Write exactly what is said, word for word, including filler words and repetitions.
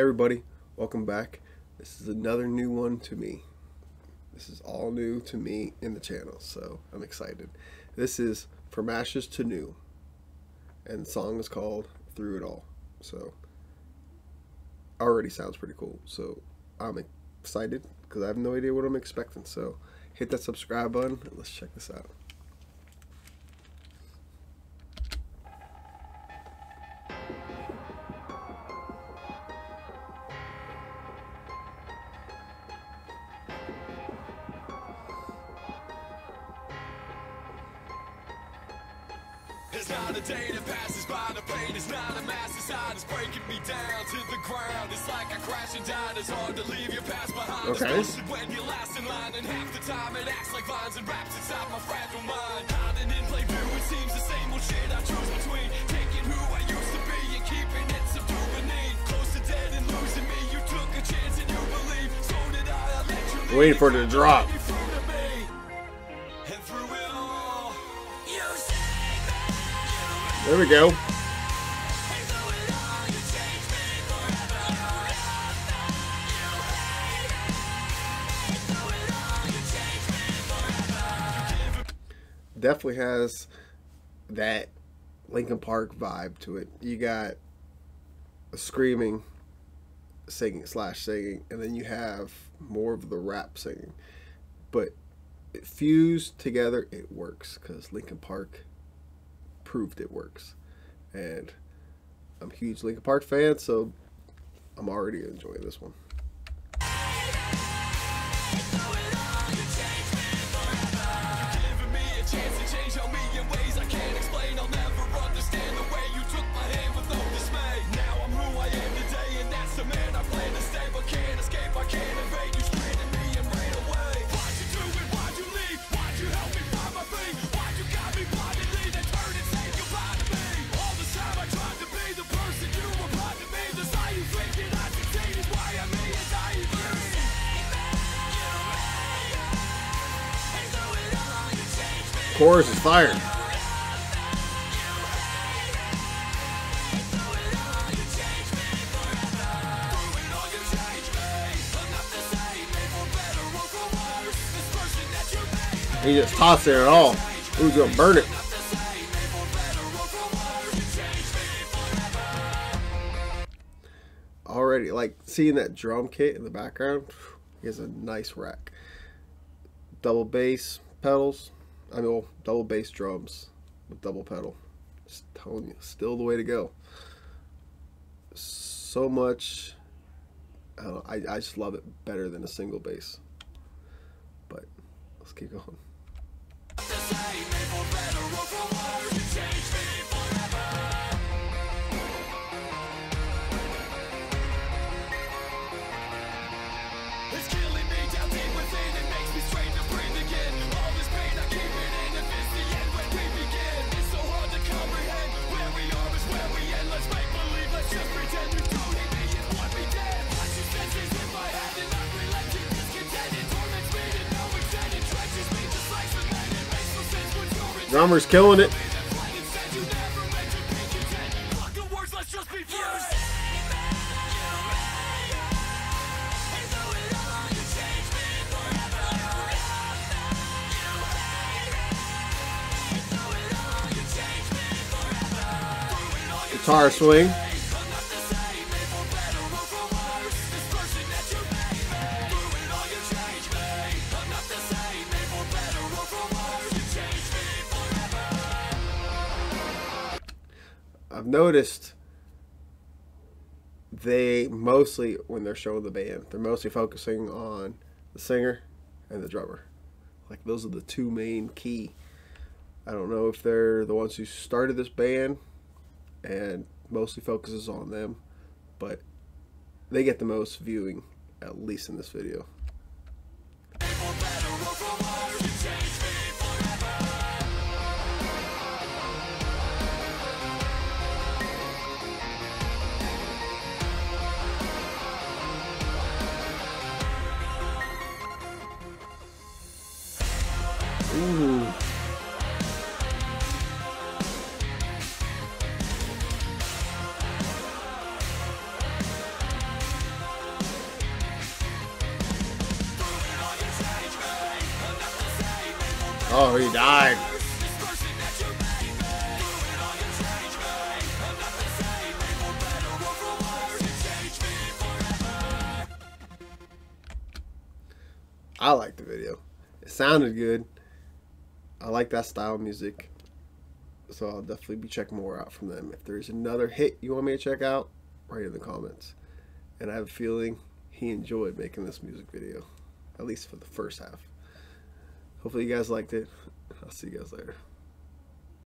Hey everybody, welcome back. This is another new one to me. This is all new to me in the channel, so I'm excited. This is From Ashes to New, and the song is called Through It All. So, already sounds pretty cool, so I'm excited because I have no idea what I'm expecting. So, hit that subscribe button and let's check this out. There's not a day that passes by, the pain is not a massive sign. It's breaking me down to the ground. It's like I crash and died. It's hard to leave your past behind. Okay. Especially when you're last in line, and half the time it acts like vines and wraps inside my fragile mind. Hiding in plain view, it seems the same old shit I choose between taking who I used to be and keeping it subdued beneath. Close to dead and losing me, you took a chance and you believed. So did I, I let you leave. Waiting for it to drop. There we go. Definitely has that Linkin Park vibe to it. You got a screaming, singing, slash singing, and then you have more of the rap singing. But it fused together, it works, because Linkin Park proved it works, and I'm a huge Linkin Park fan, so I'm already enjoying this one. Chorus is fired. He just tossed it at all. Who's gonna burn it? Already, like seeing that drum kit in the background is a nice rack. Double bass pedals. I mean, well, double bass drums with double pedal. Just telling you, still the way to go. So much, I don't know, I, I just love it better than a single bass. But let's keep going. Drummer's killing it. Guitar swing. I've noticed they mostly, when they're showing the band, they're mostly focusing on the singer and the drummer. Like, those are the two main key. I don't know if they're the ones who started this band and mostly focuses on them, but they get the most viewing, at least in this video. Ooh. Oh, he died. I liked the video. It sounded good. I like that style of music. So I'll definitely be checking more out from them. If there's another hit you want me to check out, write in the comments. And I have a feeling he enjoyed making this music video, at least for the first half. Hopefully you guys liked it. I'll see you guys later.